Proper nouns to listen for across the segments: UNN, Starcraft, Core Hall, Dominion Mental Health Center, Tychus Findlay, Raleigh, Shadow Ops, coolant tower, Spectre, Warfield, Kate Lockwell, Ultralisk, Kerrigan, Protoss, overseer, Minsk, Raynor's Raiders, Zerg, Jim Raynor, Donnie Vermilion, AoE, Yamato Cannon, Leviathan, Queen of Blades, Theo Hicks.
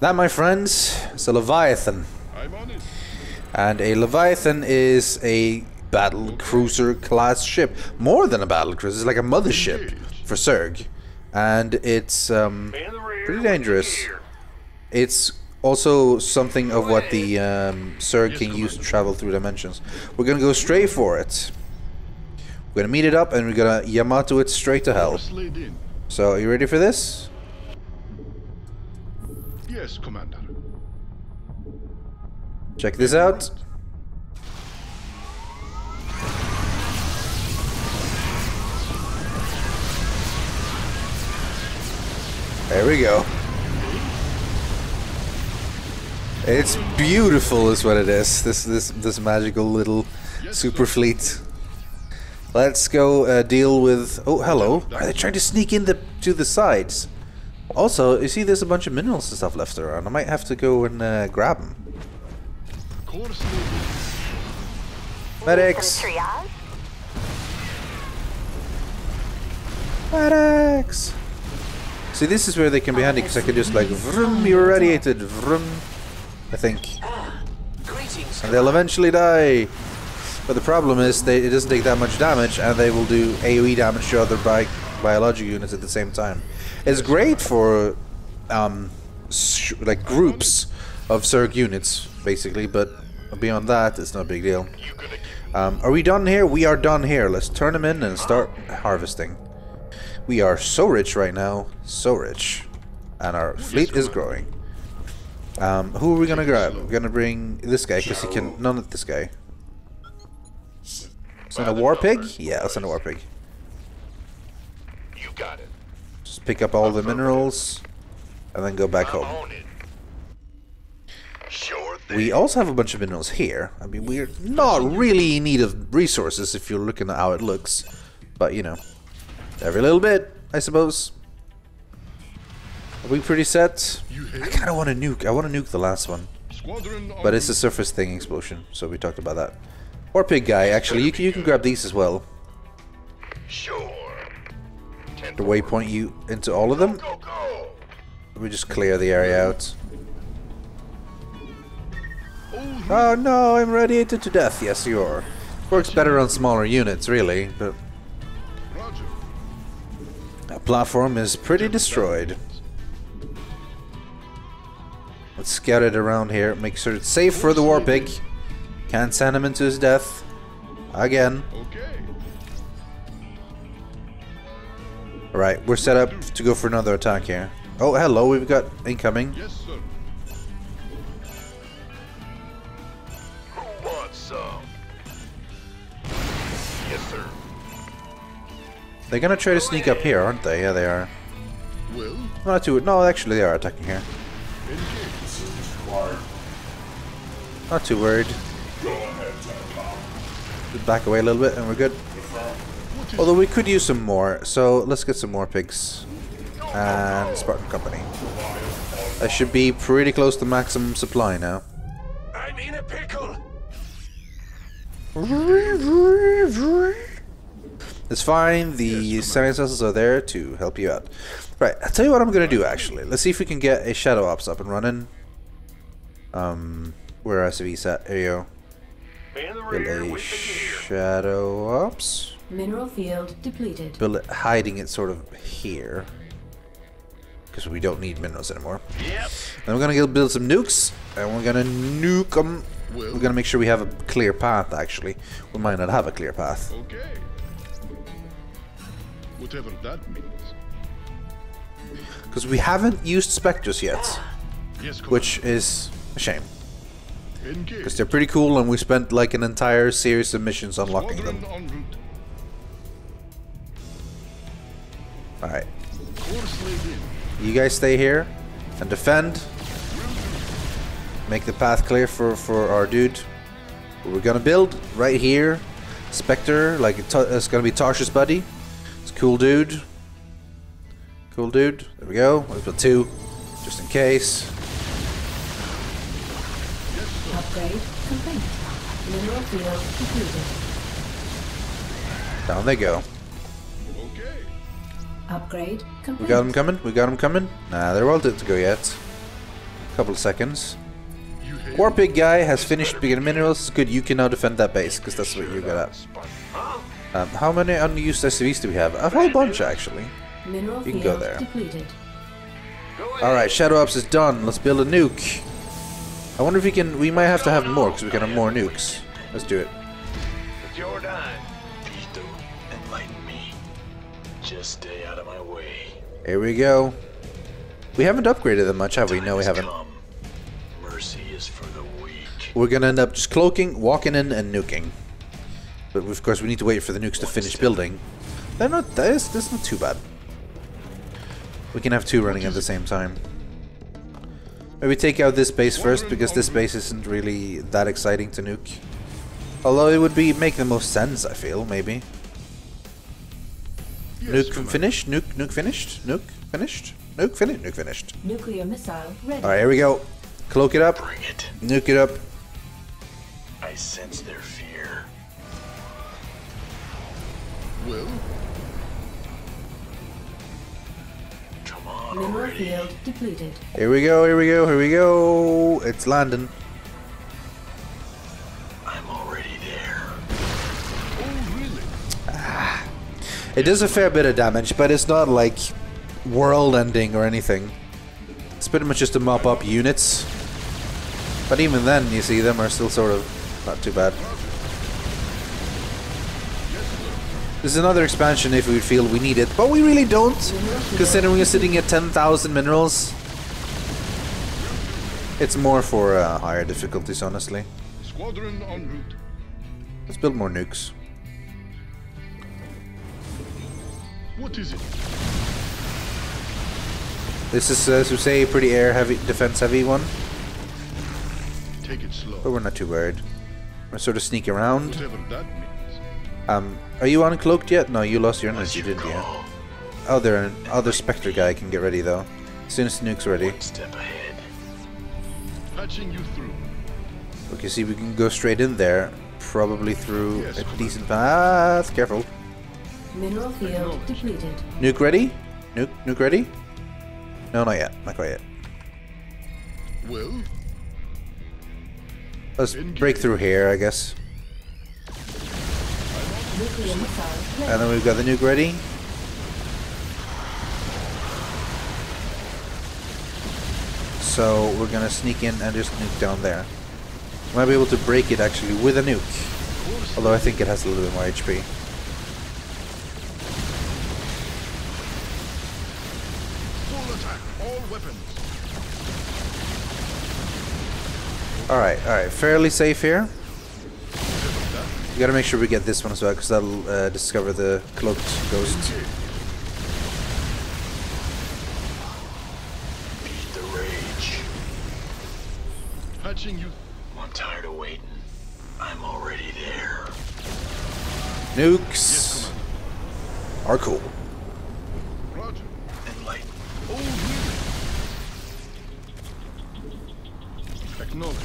That, my friends, is a Leviathan. And a Leviathan is a Battle Cruiser class ship. More than a Battle Cruiser, it's like a mothership for Zerg. And it's pretty dangerous. It's also something of what the Zerg can use to travel through dimensions. We're gonna go straight for it. We're gonna meet it up and we're gonna Yamato it straight to hell. So, are you ready for this? Yes, Commander. Check this out. There we go. It's beautiful is what it is. This magical little super fleet. Let's go deal with... Oh, hello. Are they trying to sneak in to the sides? Also, you see there's a bunch of minerals and stuff left around. I might have to go and grab them. Medics! Medics! See, this is where they can be handy, because I can just like, vroom, you're irradiated, vroom, I think. And they'll eventually die! But the problem is, it doesn't take that much damage, and they will do AoE damage to other biological units at the same time. It's great for, like, groups of Zerg units, basically, but beyond that, it's no big deal. Are we done here? We are done here. Let's turn them in and start harvesting. We are so rich right now, so rich. And our fleet is growing. Who are we gonna grab? We're gonna bring this guy, because he can... None of this guy. Send a war pig? Yeah, I'll send a war pig. You got it. Just pick up all the minerals and then go back home. Sure thing. We also have a bunch of minerals here. I mean, we're not really in need of resources if you're looking at how it looks, but you know, every little bit, I suppose. Are we pretty set? I kind of want to nuke. I want to nuke the last one, but it's a surface thing explosion, so we talked about that. Or pig guy, actually, you can grab these as well. Sure. To waypoint you into all of them. We just clear the area out. Oh no, I'm radiated to death. Yes, you are. Works better on smaller units, really, but our platform is pretty destroyed. Let's scout it around here. Make sure it's safe for the war pig. Can't send him into his death again. Okay. All right, we're set up to go for another attack here. Oh, hello, we've got incoming. Yes, sir. Who wants some? Yes, sir. They're gonna try to sneak up here, aren't they? Yeah, they are. Well, not too. No, actually, they are attacking here. Not too worried. Back away a little bit and we're good. Although we could use some more, so let's get some more pigs. And Spartan Company. I should be pretty close to maximum supply now. I'm in a pickle. It's fine, the science vessels are there to help you out. Right, I'll tell you what I'm gonna do actually. Let's see if we can get a Shadow Ops up and running. Where are SVs at? There you go. Build a Shadow Ops. Mineral field depleted. Build it, hiding it sort of here, because we don't need minerals anymore. Yep. Then we're gonna go build some nukes, and we're gonna nuke them. We're gonna make sure we have a clear path. Actually, we might not have a clear path. Okay. Whatever that means. Because we haven't used Spectres yet, yes, which is a shame. Because they're pretty cool and we spent like an entire series of missions unlocking them. Alright. You guys stay here and defend. Make the path clear for our dude. We're gonna build right here. Spectre, like it's gonna be Tarsha's buddy. It's a cool dude. Cool dude. There we go. Let's put two. Just in case. Upgrade complete. Mineral field completed. Down they go. Okay. Upgrade complete. We got them coming. Nah, they're all dead to go yet. Couple seconds. War Pig guy has finished beginner minerals. Good, you can now defend that base, because that's what you're good at. How many unused SCVs do we have? A whole bunch, actually. You can go there. Alright, Shadow Ops is done. Let's build a nuke. I wonder if we can... We might have to have more, because we can have more nukes. Let's do it. Just stay out of my way. Here we go. We haven't upgraded them much, have we? No, we haven't. Mercy is for the weak. We're gonna end up just cloaking, walking in, and nuking. But of course, we need to wait for the nukes to finish building. They're not. That's not too bad. We can have two running at the same time. Maybe take out this base first, because this base isn't really that exciting to nuke. Although it would be make the most sense, I feel. Maybe. Nuke finished? Nuke finished? Nuke finished? Nuke finished? Nuke finished. Nuclear missile ready. Alright, here we go. Cloak it up. Bring it. Nuke it up. I sense their fear. Will? Come on. Mineral field depleted. Here we go, here we go, here we go. It's landing. I'm already there. Oh, really? Ah. It does a fair bit of damage, but it's not like world-ending or anything. It's pretty much just to mop up units. But even then, you see, them are still sort of not too bad. This is another expansion if we feel we need it, but we really don't, considering we're sitting at 10,000 minerals. It's more for higher difficulties, honestly. Squadron en route. Let's build more nukes. What is it? This is, as we say, a pretty air heavy, defense heavy one. Take it slow. But we're not too worried. We're sort of sneak around. That means. Are you uncloaked yet? No, you lost your energy, didn't you? Oh, there, other Spectre guy can get ready though. As soon as the nuke's ready. One step ahead. Patching you through. Okay, see, we can go straight in there, probably through a decent path. Careful. Mineral field depleted. Nuke ready? Nuke ready? No, not yet. Not quite yet. Well, let's break through here, I guess. And then we've got the nuke ready. So we're gonna sneak in and just nuke down there. We might be able to break it actually with a nuke. Although I think it has a little bit more HP. Alright, fairly safe here. We gotta make sure we get this one as well, because that'll discover the cloaked ghost. Beat the rage. Patching you. I'm tired of waiting. I'm already there. Nukes are cool. Roger. And light. Acknowledge.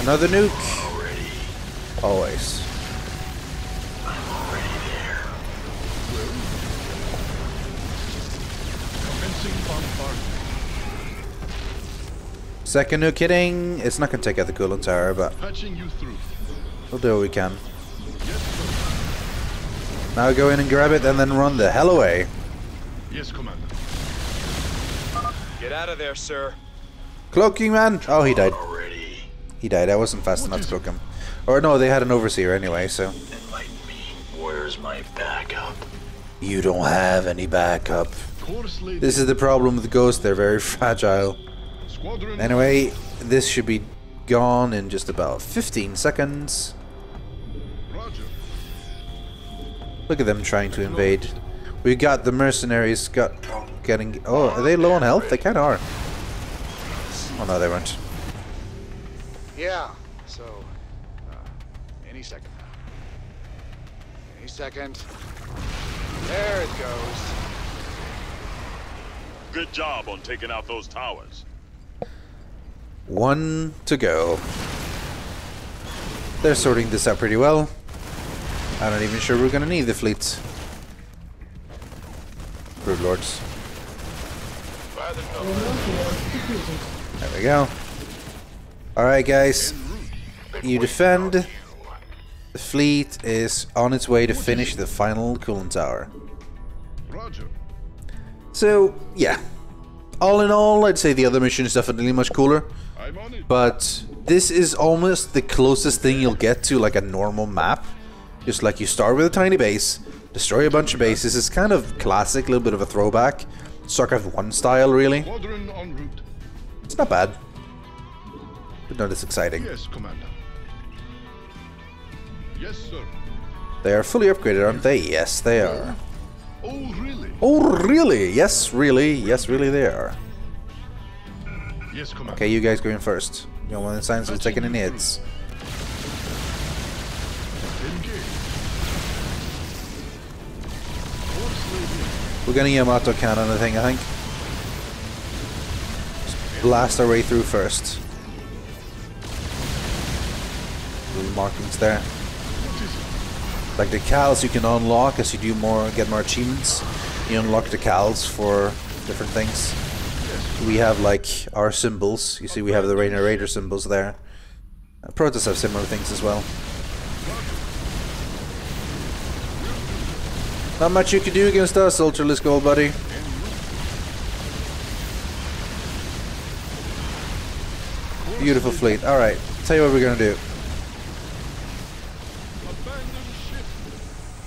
Another nuke. Already. Always. I'm already there. Commencing bombardment. Second nuke hitting. It's not gonna take out the coolant tower, but we'll do what we can. Yes, now go in and grab it, and then run the hell away. Yes, Commander. Get out of there, sir. Cloaking man! Oh, he died. He died. I wasn't fast enough to cloak him. Or no, they had an overseer anyway, so. Enlighten me. Where's my backup? You don't have any backup. This is the problem with ghosts. They're very fragile. Anyway, this should be gone in just about 15 seconds. Look at them trying to invade. We got the mercenaries getting... Oh, are they low on health? They kind of are. Oh no, they weren't. Yeah, so... any second now. Any second. There it goes. Good job on taking out those towers. One to go. They're sorting this out pretty well. I'm not even sure we're gonna need the fleets. Brood Lords. There we go. Alright guys, you defend. The fleet is on its way to finish the final coolant tower. So, yeah. All in all, I'd say the other mission is definitely much cooler. But this is almost the closest thing you'll get to like a normal map. Just like you start with a tiny base, destroy a bunch of bases. It's kind of classic, a little bit of a throwback. Starcraft 1 style, really. It's not bad. But not as exciting. Yes, Commander. Yes, sir. They are fully upgraded, aren't they? Yes, they are. Oh, really? Oh, really? Yes, really. Yes, really, they are. Yes, Commander. Okay, you guys go in first. You don't want the science of taking any hits. We're gonna Yamato Cannon the thing, I think. Just blast our way through first. Little markings there. Like the cals you can unlock as you do more, get more achievements. You unlock the cals for different things. We have like our symbols. You see we have the Raynor's Raiders symbols there. Protoss have similar things as well. Not much you can do against us, Ultralisk old buddy. Beautiful fleet. Alright, tell you what we're gonna do.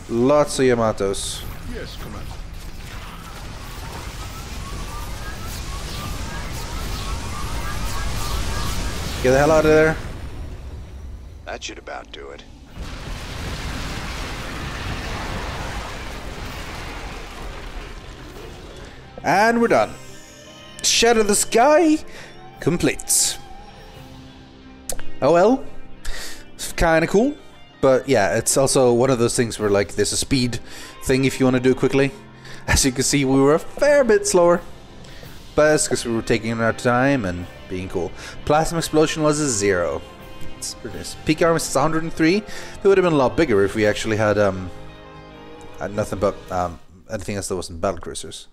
Lots of Yamatos. Yes, Commander. Get the hell out of there. That should about do it. And we're done. Shadow of the Sky completes. Oh well. It's kinda cool. But yeah, it's also one of those things where like there's a speed thing if you want to do it quickly. As you can see, we were a fair bit slower. But it's because we were taking our time and being cool. Plasma explosion was a 0. It's pretty nice. Peak armor is 103. It would have been a lot bigger if we actually had nothing but anything else that wasn't battle cruisers.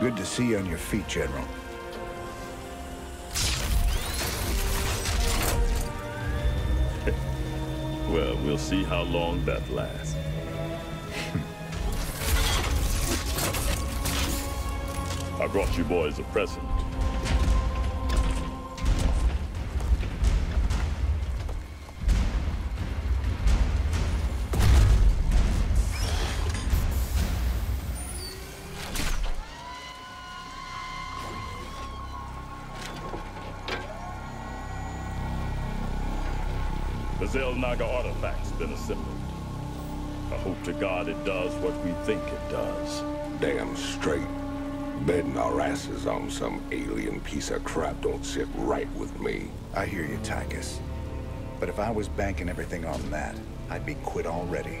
Good to see you on your feet, General. Well, we'll see how long that lasts. I brought you boys a present. Naga artifact's been assembled. I hope to God it does what we think it does. Damn straight. Betting our asses on some alien piece of crap don't sit right with me. I hear you, Tychus. But if I was banking everything on that, I'd be quit already.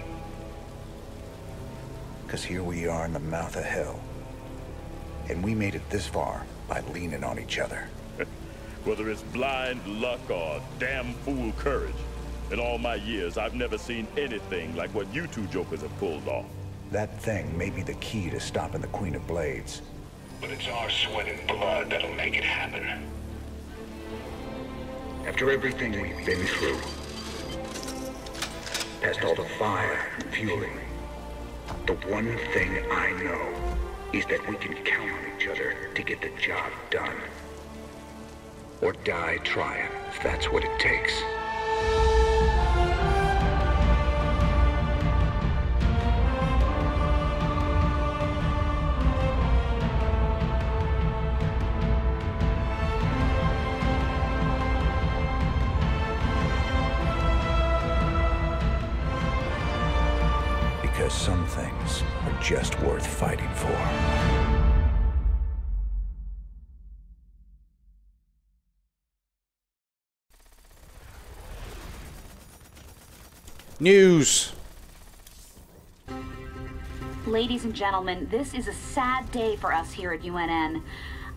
Because here we are in the mouth of hell. And we made it this far by leaning on each other. Whether it's blind luck or damn fool courage, in all my years, I've never seen anything like what you two jokers have pulled off. That thing may be the key to stopping the Queen of Blades. But it's our sweat and blood that'll make it happen. After everything we've been through, past all the fire and fueling, the one thing I know is that we can count on each other to get the job done. Or die trying, if that's what it takes. Because some things are just worth fighting for. News. Ladies and gentlemen, this is a sad day for us here at UNN.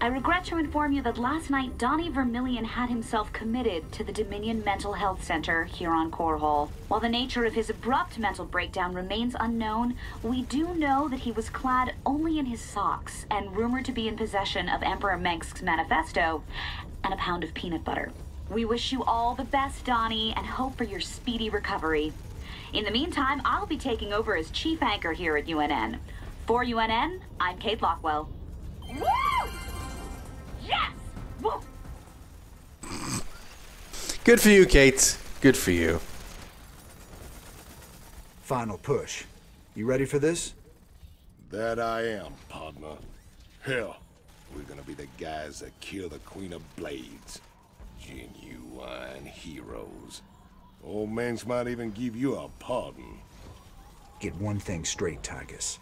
I regret to inform you that last night Donnie Vermilion had himself committed to the Dominion Mental Health Center here on Core Hall. While the nature of his abrupt mental breakdown remains unknown, we do know that he was clad only in his socks and rumored to be in possession of Emperor Minsk's manifesto and a pound of peanut butter. We wish you all the best, Donnie, and hope for your speedy recovery. In the meantime, I'll be taking over as chief anchor here at UNN. For UNN, I'm Kate Lockwell. Woo! Yes! Woo! Good for you, Kate. Good for you. Final push. You ready for this? That I am, partner. Hell, we're gonna be the guys that kill the Queen of Blades. Genuine heroes. Old Minx might even give you a pardon. Get one thing straight, Tychus.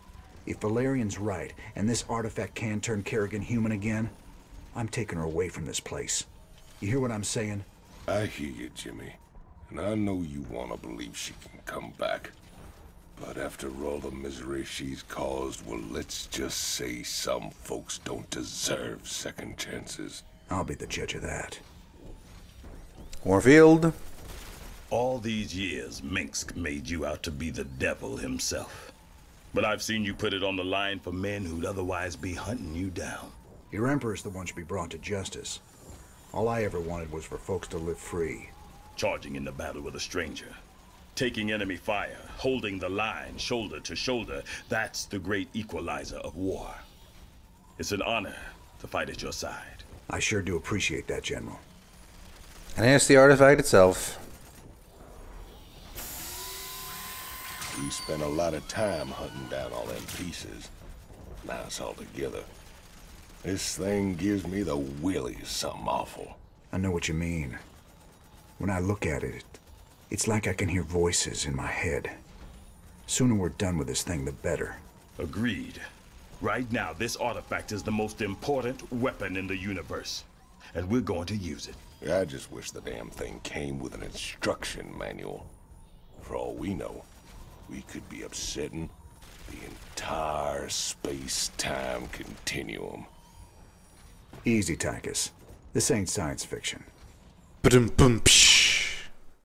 If Valerian's right, and this artifact can turn Kerrigan human again, I'm taking her away from this place. You hear what I'm saying? I hear you, Jimmy. And I know you want to believe she can come back. But after all the misery she's caused, well, let's just say some folks don't deserve second chances. I'll be the judge of that. Warfield. All these years, Minsk made you out to be the devil himself. But I've seen you put it on the line for men who'd otherwise be hunting you down. Your Emperor's the one to be brought to justice. All I ever wanted was for folks to live free. Charging in the battle with a stranger, taking enemy fire, holding the line shoulder to shoulder, that's the great equalizer of war. It's an honor to fight at your side. I sure do appreciate that, General. And here's the artifact itself. We spent a lot of time hunting down all them pieces. Now it's all together. This thing gives me the willies something awful. I know what you mean. When I look at it, it's like I can hear voices in my head. Sooner we're done with this thing, the better. Agreed. Right now, this artifact is the most important weapon in the universe. And we're going to use it. I just wish the damn thing came with an instruction manual. For all we know, we could be upsetting the entire space-time continuum. Easy, Tychus. This ain't science fiction. Ba-dum-bum-psh.